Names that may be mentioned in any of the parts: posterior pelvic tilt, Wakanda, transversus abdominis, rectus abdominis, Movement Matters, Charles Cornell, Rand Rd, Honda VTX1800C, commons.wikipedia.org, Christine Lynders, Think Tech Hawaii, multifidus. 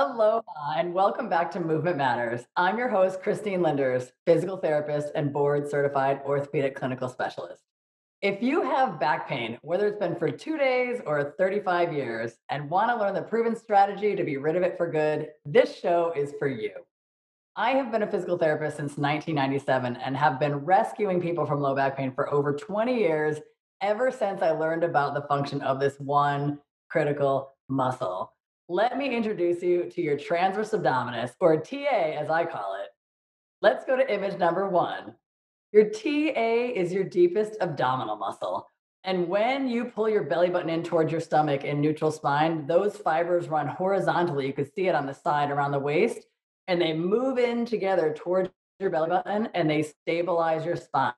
Aloha and welcome back to Movement Matters. I'm your host, Christine Lynders, physical therapist and board certified orthopedic clinical specialist. If you have back pain, whether it's been for 2 days or 35 years, and want to learn the proven strategy to be rid of it for good, this show is for you. I have been a physical therapist since 1997 and have been rescuing people from low back pain for over 20 years, ever since I learned about the function of this one critical muscle. Let me introduce you to your transversus abdominis, or TA as I call it. Let's go to image number one. Your TA is your deepest abdominal muscle. And when you pull your belly button in towards your stomach and neutral spine, those fibers run horizontally. You can see it on the side around the waist, and they move in together towards your belly button and they stabilize your spine.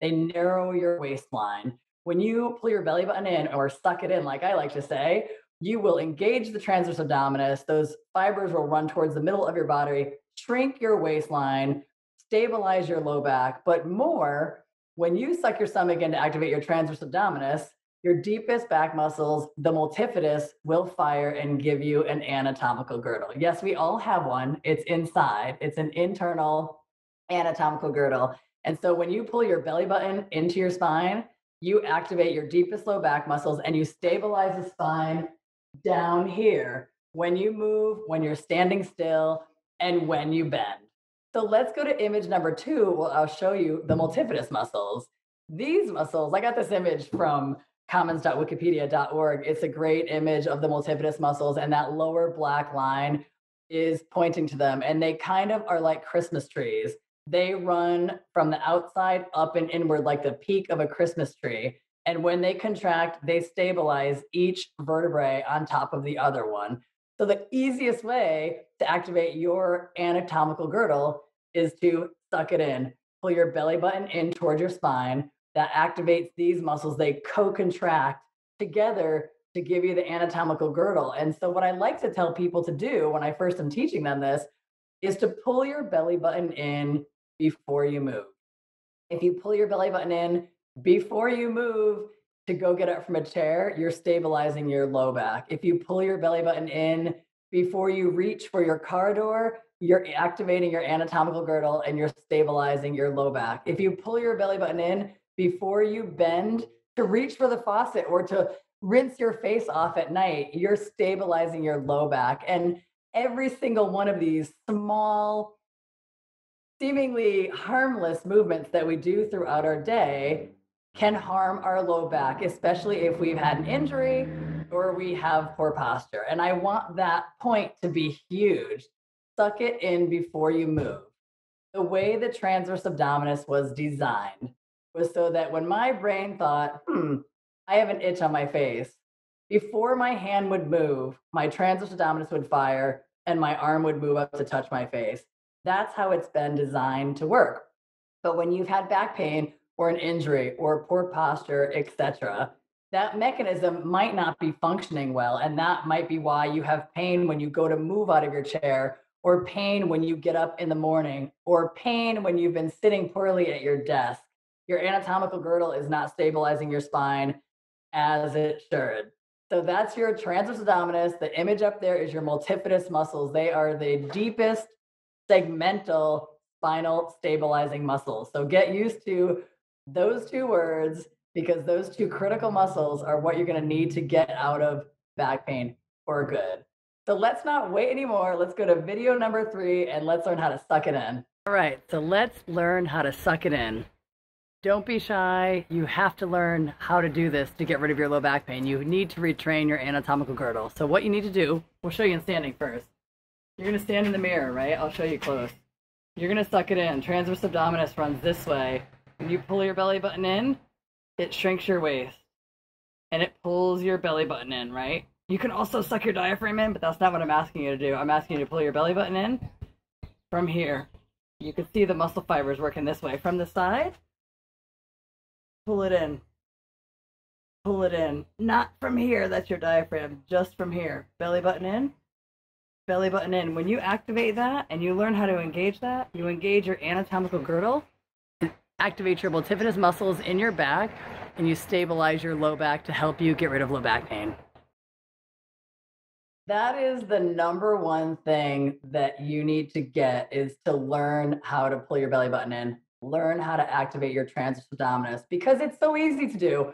They narrow your waistline. When you pull your belly button in or suck it in, like I like to say, you will engage the transversus abdominis. Those fibers will run towards the middle of your body, shrink your waistline, stabilize your low back, but more, when you suck your stomach in to activate your transversus abdominis, your deepest back muscles, the multifidus, will fire and give you an anatomical girdle. Yes, we all have one. It's inside. It's an internal anatomical girdle. And so when you pull your belly button into your spine, you activate your deepest low back muscles and you stabilize the spine down here when you move, when you're standing still, and when you bend. So let's go to image number two, where I'll show you the multifidus muscles. These muscles, I got this image from commons.wikipedia.org. It's a great image of the multifidus muscles, and that lower black line is pointing to them, and they kind of are like Christmas trees. They run from the outside up and inward like the peak of a Christmas tree. And when they contract, they stabilize each vertebrae on top of the other one. So the easiest way to activate your anatomical girdle is to suck it in. Pull your belly button in towards your spine. That activates these muscles. They co-contract together to give you the anatomical girdle. And so what I like to tell people to do when I first am teaching them this is to pull your belly button in before you move. If you pull your belly button in before you move to go get up from a chair, you're stabilizing your low back. If you pull your belly button in before you reach for your car door, you're activating your anatomical girdle and you're stabilizing your low back. If you pull your belly button in before you bend to reach for the faucet or to rinse your face off at night, you're stabilizing your low back. And every single one of these small, seemingly harmless movements that we do throughout our day can harm our low back, especially if we've had an injury or we have poor posture. And I want that point to be huge. Suck it in before you move. The way the transversus abdominis was designed was so that when my brain thought, I have an itch on my face, before my hand would move, my transversus abdominis would fire and my arm would move up to touch my face. That's how it's been designed to work. But when you've had back pain, or an injury, or poor posture, etc., that mechanism might not be functioning well, and that might be why you have pain when you go to move out of your chair, or pain when you get up in the morning, or pain when you've been sitting poorly at your desk. Your anatomical girdle is not stabilizing your spine as it should. So that's your transversus abdominis. The image up there is your multifidus muscles. They are the deepest segmental spinal stabilizing muscles. So get used to those two words, because those two critical muscles are what you're going to need to get out of back pain for good. So let's not wait anymore. Let's go to video number three and let's learn how to suck it in. All right, so let's learn how to suck it in. Don't be shy. You have to learn how to do this to get rid of your low back pain. You need to retrain your anatomical girdle. So what you need to do, we'll show you in standing first. You're going to stand in the mirror, right? I'll show you close. You're going to suck it in. Transversus abdominis runs this way. When you pull your belly button in, it shrinks your waist and it pulls your belly button in, right? You can also suck your diaphragm in, but that's not what I'm asking you to do. I'm asking you to pull your belly button in from here. You can see the muscle fibers working this way. From the side, pull it in. Pull it in. Not from here, that's your diaphragm, just from here. Belly button in. Belly button in. When you activate that and you learn how to engage that, you engage your anatomical girdle, activate your multifidus muscles in your back, and you stabilize your low back to help you get rid of low back pain. That is the number one thing that you need to get, is to learn how to pull your belly button in, learn how to activate your transversus abdominis, because it's so easy to do.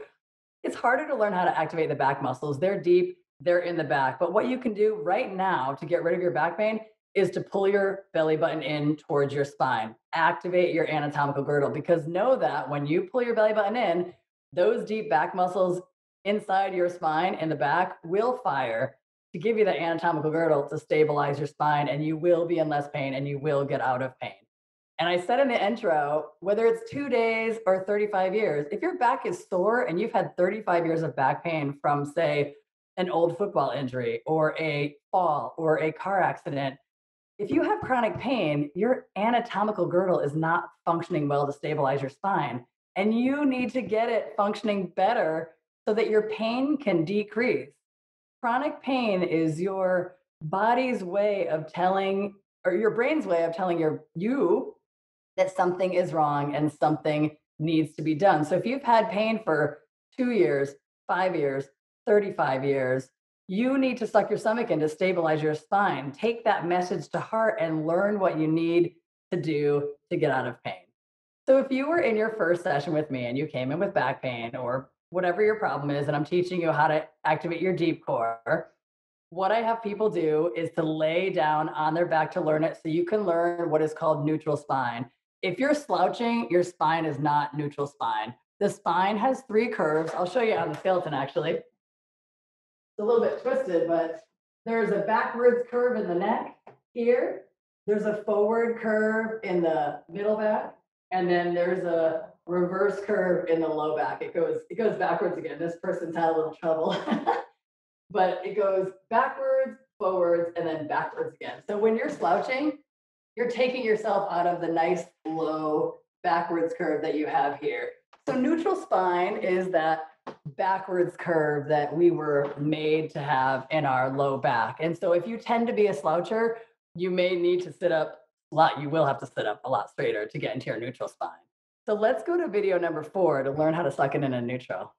It's harder to learn how to activate the back muscles. They're deep, they're in the back. But what you can do right now to get rid of your back pain is to pull your belly button in towards your spine, activate your anatomical girdle, because know that when you pull your belly button in, those deep back muscles inside your spine and the back will fire to give you that anatomical girdle to stabilize your spine, and you will be in less pain and you will get out of pain. And I said in the intro, whether it's 2 days or 35 years, if your back is sore and you've had 35 years of back pain from, say, an old football injury or a fall or a car accident, if you have chronic pain, your anatomical girdle is not functioning well to stabilize your spine. And you need to get it functioning better so that your pain can decrease. Chronic pain is your body's way of telling, or your brain's way of telling you that something is wrong and something needs to be done. So if you've had pain for 2 years, 5 years, 35 years, you need to suck your stomach in to stabilize your spine. Take that message to heart and learn what you need to do to get out of pain. So if you were in your first session with me and you came in with back pain or whatever your problem is, and I'm teaching you how to activate your deep core, what I have people do is to lay down on their back to learn it, so you can learn what is called neutral spine. If you're slouching, your spine is not neutral spine. The spine has three curves. I'll show you on the skeleton, actually. It's a little bit twisted, but there's a backwards curve in the neck here. There's a forward curve in the middle back. And then there's a reverse curve in the low back. It goes backwards again. This person's had a little trouble. But it goes backwards, forwards, and then backwards again. So when you're slouching, you're taking yourself out of the nice low backwards curve that you have here. So neutral spine is that backwards curve that we were made to have in our low back. And so if you tend to be a sloucher, you may need to sit up a lot. You will have to sit up a lot straighter to get into your neutral spine. So let's go to video number 4 to learn how to suck it in neutral.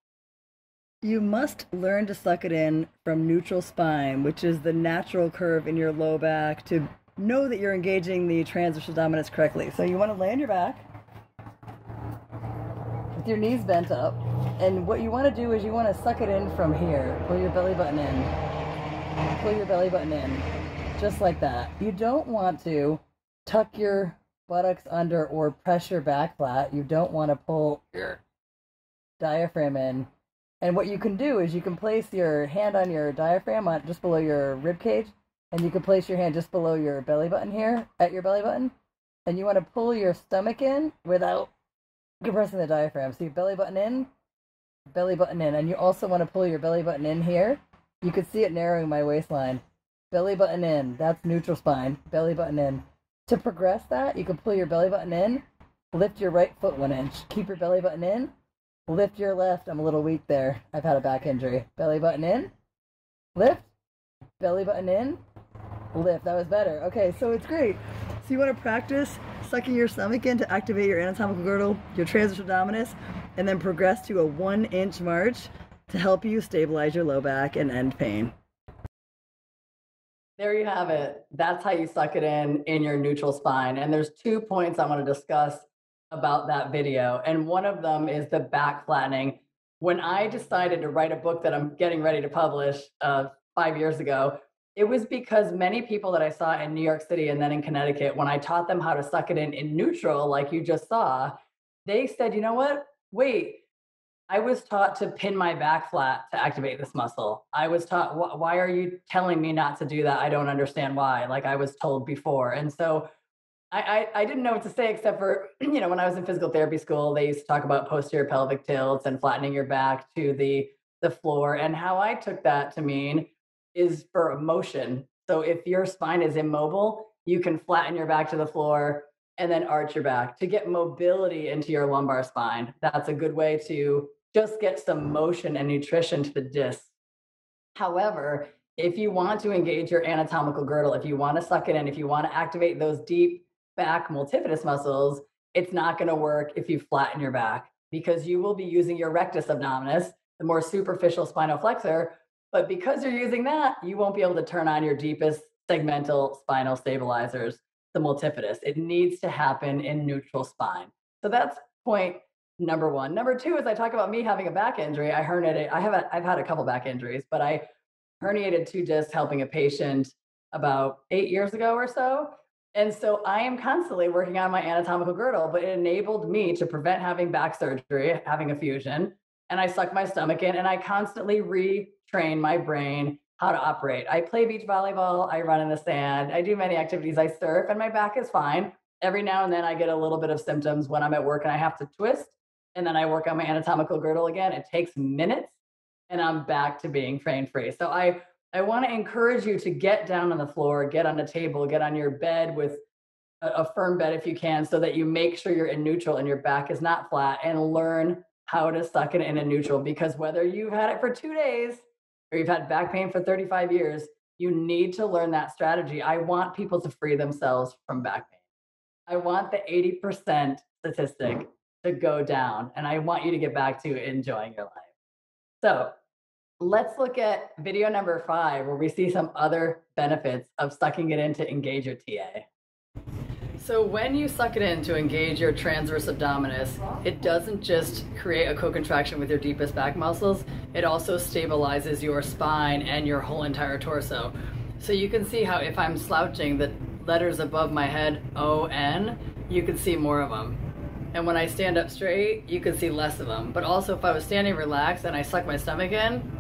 You must learn to suck it in from neutral spine, which is the natural curve in your low back, to know that you're engaging the transversus abdominis correctly. So you want to lay on your back with your knees bent up. And what you want to do is you want to suck it in from here. Pull your belly button in. Pull your belly button in. Just like that. You don't want to tuck your buttocks under or press your back flat. You don't want to pull your diaphragm in. And what you can do is you can place your hand on your diaphragm, just below your rib cage, and you can place your hand just below your belly button here, at your belly button. And you want to pull your stomach in without compressing the diaphragm. So you belly button in, and you also want to pull your belly button in here. You can see it narrowing my waistline. Belly button in, that's neutral spine, belly button in. To progress that, you can pull your belly button in, lift your right foot 1 inch, keep your belly button in. Lift your left. I'm a little weak there. I've had a back injury. Belly button in. Lift. Belly button in. Lift. That was better. Okay, so it's great. So you want to practice sucking your stomach in to activate your anatomical girdle, your transversus abdominis, and then progress to a 1-inch march to help you stabilize your low back and end pain. There you have it. That's how you suck it in your neutral spine. And there's 2 points I want to discuss about that video. And one of them is the back flattening. When I decided to write a book that I'm getting ready to publish 5 years ago, it was because many people that I saw in New York City and then in Connecticut, when I taught them how to suck it in neutral, like you just saw, they said, you know what? Wait, I was taught to pin my back flat to activate this muscle. I was taught, why are you telling me not to do that? I don't understand why, like I was told before. And so I didn't know what to say, except for, you know, when I was in physical therapy school, they used to talk about posterior pelvic tilts and flattening your back to the floor. And how I took that to mean is for motion. So if your spine is immobile, you can flatten your back to the floor and then arch your back to get mobility into your lumbar spine. That's a good way to just get some motion and nutrition to the disc. However, if you want to engage your anatomical girdle, if you want to suck it in, if you want to activate those deep back multifidus muscles, it's not going to work if you flatten your back, because you will be using your rectus abdominis, the more superficial spinal flexor, But because you're using that, you won't be able to turn on your deepest segmental spinal stabilizers, the multifidus. It needs to happen in neutral spine. So that's point number one. Number two is I talk about me having a back injury. I herniated. I've had a couple back injuries, but I herniated two discs helping a patient about 8 years ago or so. And so I am constantly working on my anatomical girdle, but it enabled me to prevent having back surgery, having a fusion. And I suck my stomach in and I constantly retrain my brain how to operate. I play beach volleyball. I run in the sand. I do many activities. I surf and my back is fine. Every now and then I get a little bit of symptoms when I'm at work and I have to twist. And then I work on my anatomical girdle again. It takes minutes and I'm back to being pain free. So I want to encourage you to get down on the floor, get on the table, get on your bed with a firm bed if you can, so that you make sure you're in neutral and your back is not flat, and learn how to suck it in a neutral, because whether you've had it for 2 days or you've had back pain for 35 years, you need to learn that strategy. I want people to free themselves from back pain. I want the 80% statistic to go down, and I want you to get back to enjoying your life. So let's look at video number 5, where we see some other benefits of sucking it in to engage your TA. So when you suck it in to engage your transverse abdominis, it doesn't just create a co-contraction with your deepest back muscles, it also stabilizes your spine and your whole entire torso. So you can see how if I'm slouching, the letters above my head, O-N, you can see more of them. And when I stand up straight, you can see less of them. But also if I was standing relaxed and I suck my stomach in,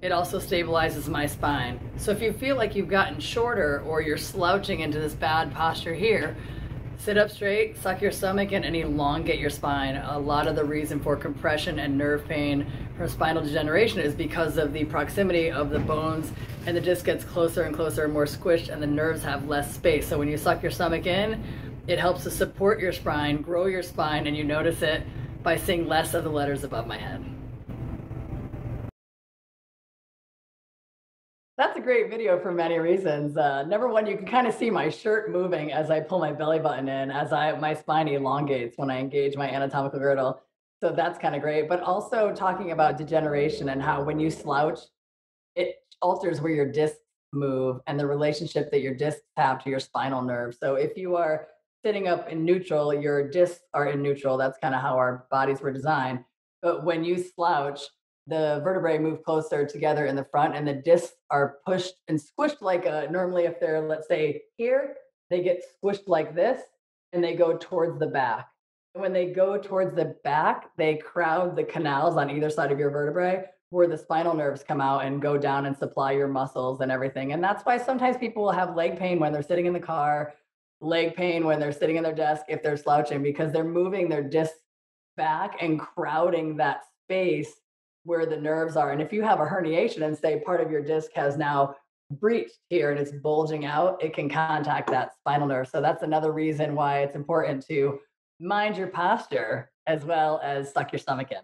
it also stabilizes my spine. So if you feel like you've gotten shorter or you're slouching into this bad posture here, sit up straight, suck your stomach in, and elongate your spine. A lot of the reason for compression and nerve pain from spinal degeneration is because of the proximity of the bones, and the disc gets closer and closer and more squished, and the nerves have less space. So when you suck your stomach in, it helps to support your spine, grow your spine, and you notice it by seeing less of the letters above my head. That's a great video for many reasons. Number one, you can kind of see my shirt moving as I pull my belly button in, as my spine elongates when I engage my anatomical girdle. So that's kind of great. But also talking about degeneration and how when you slouch, it alters where your discs move and the relationship that your discs have to your spinal nerve. So if you are sitting up in neutral, your discs are in neutral. That's kind of how our bodies were designed. But when you slouch, the vertebrae move closer together in the front, and the discs are pushed and squished like normally if they're, let's say, here, they get squished like this and they go towards the back. And when they go towards the back, they crowd the canals on either side of your vertebrae where the spinal nerves come out and go down and supply your muscles and everything. And that's why sometimes people will have leg pain when they're sitting in the car, leg pain when they're sitting in their desk if they're slouching, because they're moving their discs back and crowding that space where the nerves are. And if you have a herniation and say part of your disc has now breached here and it's bulging out, it can contact that spinal nerve. So that's another reason why it's important to mind your posture as well as suck your stomach in.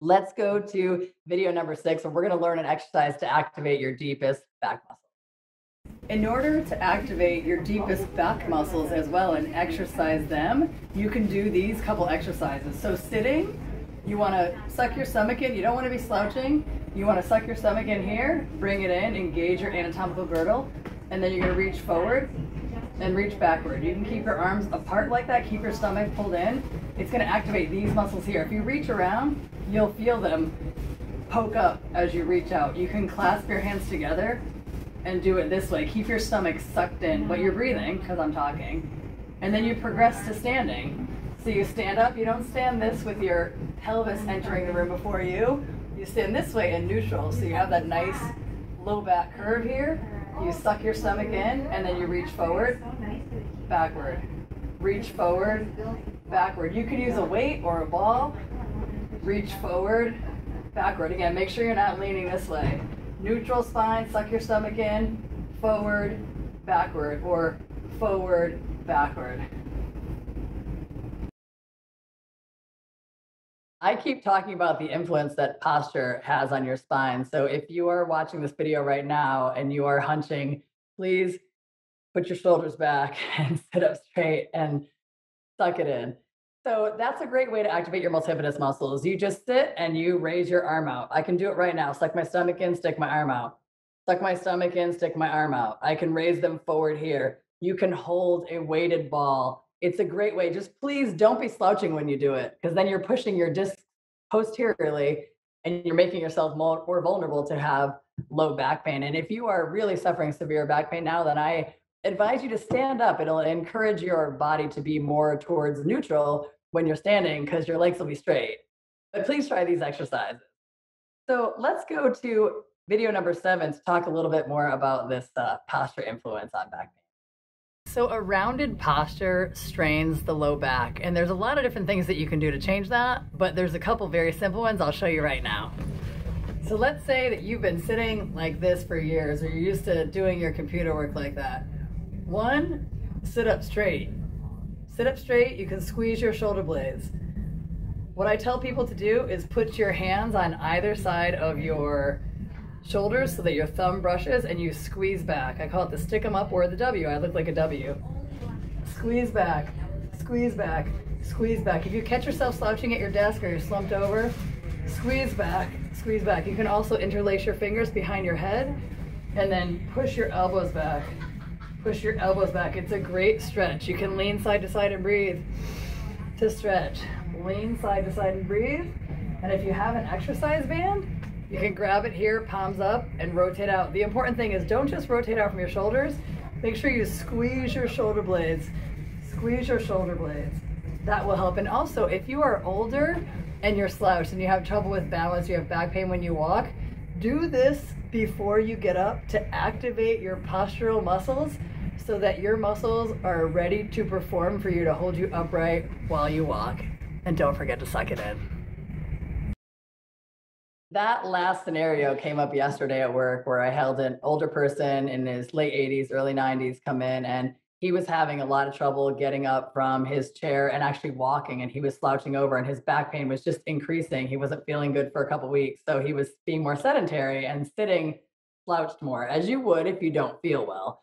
Let's go to video number 6, and we're going to learn an exercise to activate your deepest back muscles. In order to activate your deepest back muscles as well and exercise them, you can do these couple exercises. So sitting, you want to suck your stomach in. You don't want to be slouching. You want to suck your stomach in here, bring it in, engage your anatomical girdle, and then you're going to reach forward and reach backward. You can keep your arms apart like that, keep your stomach pulled in. It's going to activate these muscles here. If you reach around, you'll feel them poke up as you reach out. You can clasp your hands together and do it this way. Keep your stomach sucked in, but you're breathing because I'm talking. And then you progress to standing. So you stand up, you don't stand this with your pelvis entering the room before you. You stand this way in neutral, so you have that nice low back curve here. You suck your stomach in, and then you reach forward, backward. Reach forward, backward. You could use a weight or a ball. Reach forward, backward. Again, make sure you're not leaning this way. Neutral spine, suck your stomach in, forward, backward, or forward, backward. I keep talking about the influence that posture has on your spine. So if you are watching this video right now and you are hunching, please put your shoulders back and sit up straight and suck it in. So that's a great way to activate your multifidus muscles. You just sit and you raise your arm out. I can do it right now. Suck my stomach in, stick my arm out. Suck my stomach in, stick my arm out. I can raise them forward here. You can hold a weighted ball. It's a great way. Just please don't be slouching when you do it, because then you're pushing your discs posteriorly and you're making yourself more vulnerable to have low back pain. And if you are really suffering severe back pain now, then I advise you to stand up. It'll encourage your body to be more towards neutral when you're standing, because your legs will be straight. But please try these exercises. So let's go to video number 7 to talk a little bit more about this posture influence on back pain. So a rounded posture strains the low back, and there's a lot of different things that you can do to change that, but there's a couple very simple ones I'll show you right now. So let's say that you've been sitting like this for years, or you're used to doing your computer work like that. One, sit up straight. Sit up straight, you can squeeze your shoulder blades. What I tell people to do is put your hands on either side of your shoulders so that your thumb brushes, and you squeeze back. I call it the stick 'em up or the W. I look like a W. Squeeze back, squeeze back, squeeze back. If you catch yourself slouching at your desk or you're slumped over, squeeze back, squeeze back. You can also interlace your fingers behind your head and then push your elbows back. Push your elbows back. It's a great stretch. You can lean side to side and breathe to stretch. Lean side to side and breathe. And if you have an exercise band, you can grab it here, palms up, and rotate out. The important thing is don't just rotate out from your shoulders. Make sure you squeeze your shoulder blades. Squeeze your shoulder blades. That will help. And also, if you are older and you're slouched and you have trouble with balance, you have back pain when you walk, do this before you get up to activate your postural muscles so that your muscles are ready to perform for you to hold you upright while you walk. And don't forget to suck it in. That last scenario came up yesterday at work, where I held an older person in his late 80s, early 90s come in, and he was having a lot of trouble getting up from his chair and actually walking, and he was slouching over, and his back pain was just increasing. He wasn't feeling good for a couple of weeks, so he was being more sedentary and sitting slouched more, as you would if you don't feel well.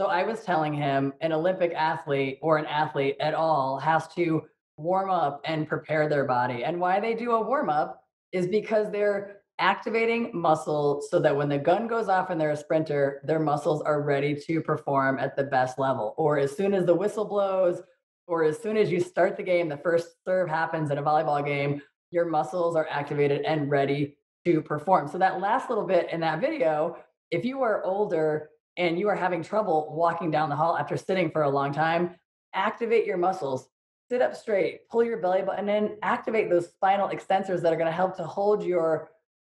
So I was telling him an Olympic athlete or an athlete at all has to warm up and prepare their body. And why they do a warm up is because they're activating muscle so that when the gun goes off and they're a sprinter, their muscles are ready to perform at the best level. Or as soon as the whistle blows, or as soon as you start the game, the first serve happens in a volleyball game, your muscles are activated and ready to perform. So that last little bit in that video, if you are older and you are having trouble walking down the hall after sitting for a long time, activate your muscles. Sit up straight, pull your belly button in, activate those spinal extensors that are going to help to hold your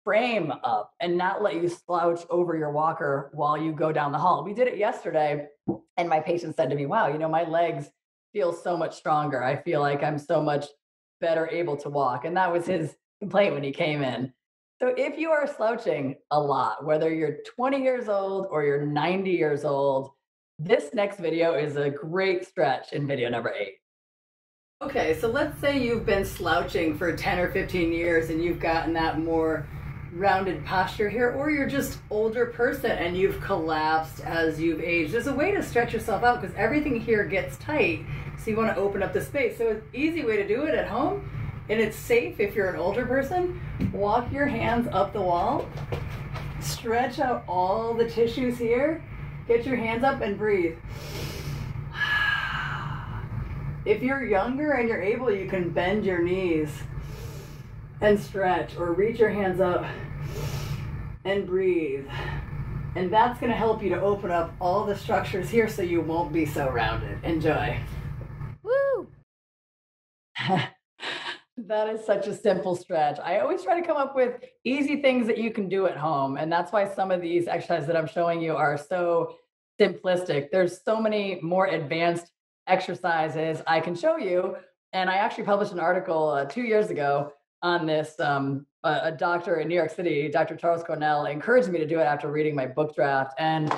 frame up and not let you slouch over your walker while you go down the hall. We did it yesterday, and my patient said to me, wow, you know, my legs feel so much stronger. I feel like I'm so much better able to walk. And that was his complaint when he came in. So if you are slouching a lot, whether you're 20 years old or you're 90 years old, this next video is a great stretch in video number 8. Okay, so let's say you've been slouching for 10 or 15 years and you've gotten that more rounded posture here, or you're just older person and you've collapsed as you've aged. There's a way to stretch yourself out because everything here gets tight, so you want to open up the space. So it's an easy way to do it at home, and it's safe if you're an older person. Walk your hands up the wall, stretch out all the tissues here, get your hands up and breathe. If you're younger and you're able, you can bend your knees and stretch, or reach your hands up and breathe. And that's going to help you to open up all the structures here so you won't be so rounded. Enjoy. Woo! That is such a simple stretch. I always try to come up with easy things that you can do at home. And that's why some of these exercises that I'm showing you are so simplistic. There's so many more advanced exercises I can show you. And I actually published an article 2 years ago on this. A doctor in New York City, Dr. Charles Cornell, encouraged me to do it after reading my book draft. And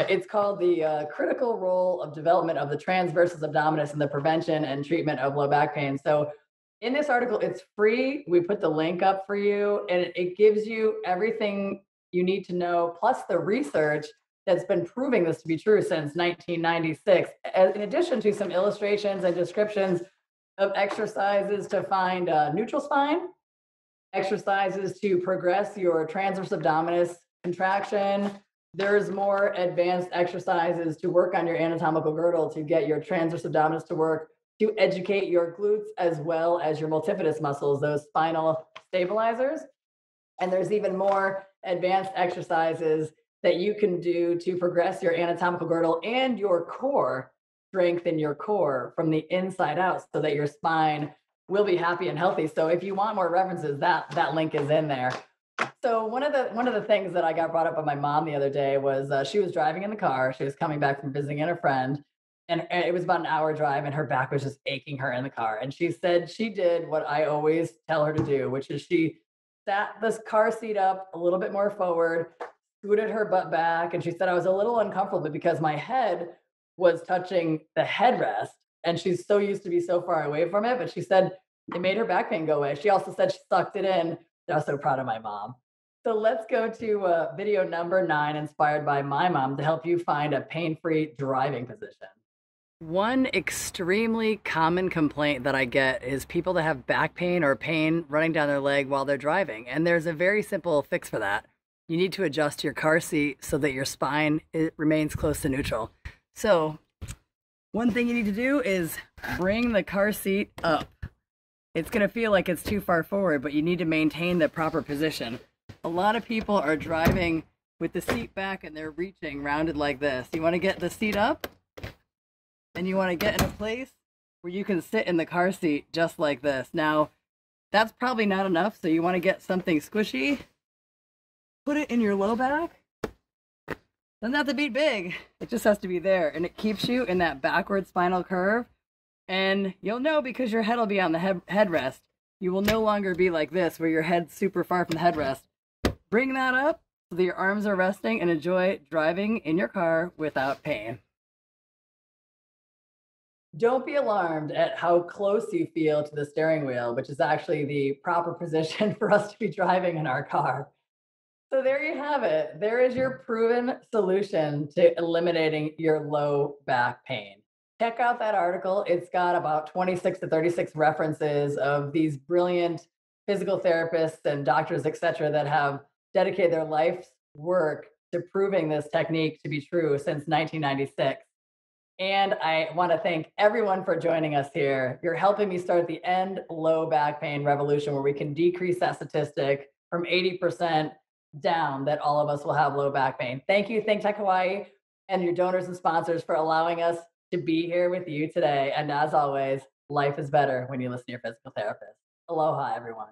it's called The Critical Role of Development of the Transversus Abdominis in the Prevention and Treatment of Low Back Pain. So in this article, it's free. We put the link up for you, and it gives you everything you need to know, plus the research that's been proving this to be true since 1996, in addition to some illustrations and descriptions of exercises to find a neutral spine, exercises to progress your transversus abdominis contraction. There's more advanced exercises to work on your anatomical girdle, to get your transversus abdominis to work, to educate your glutes as well as your multifidus muscles, those spinal stabilizers. And there's even more advanced exercises that you can do to progress your anatomical girdle and your core, strengthen your core from the inside out so that your spine will be happy and healthy. So if you want more references, that link is in there. So one of the things that I got brought up by my mom the other day was she was driving in the car. She was coming back from visiting a friend, and it was about an hour drive, and her back was just aching her in the car. And she said she did what I always tell her to do, which is she sat this car seat up a little bit more forward, scooted her butt back. And she said, I was a little uncomfortable because my head was touching the headrest. And she's so used to be so far away from it. But she said it made her back pain go away. She also said she sucked it in. I was so proud of my mom. So let's go to video number 9, inspired by my mom, to help you find a pain-free driving position. One extremely common complaint that I get is people that have back pain or pain running down their leg while they're driving. And there's a very simple fix for that. You need to adjust your car seat so that your spine remains close to neutral. So one thing you need to do is bring the car seat up. It's going to feel like it's too far forward, but you need to maintain the proper position. A lot of people are driving with the seat back and they're reaching rounded like this. You want to get the seat up, and you want to get in a place where you can sit in the car seat just like this. Now, that's probably not enough, so you want to get something squishy. Put it in your low back. Doesn't have to be big. It just has to be there, and it keeps you in that backward spinal curve. And you'll know because your head will be on the headrest. You will no longer be like this, where your head's super far from the headrest. Bring that up so that your arms are resting, and enjoy driving in your car without pain. Don't be alarmed at how close you feel to the steering wheel, which is actually the proper position for us to be driving in our car. So there you have it. There is your proven solution to eliminating your low back pain. Check out that article. It's got about 26 to 36 references of these brilliant physical therapists and doctors, et cetera, that have dedicated their life's work to proving this technique to be true since 1996. And I want to thank everyone for joining us here. You're helping me start the end low back pain revolution, where we can decrease that statistic from 80% down that all of us will have low back pain. Thank you, ThinkTech Hawaii, and your donors and sponsors for allowing us to be here with you today. And as always, life is better when you listen to your physical therapist. Aloha, everyone.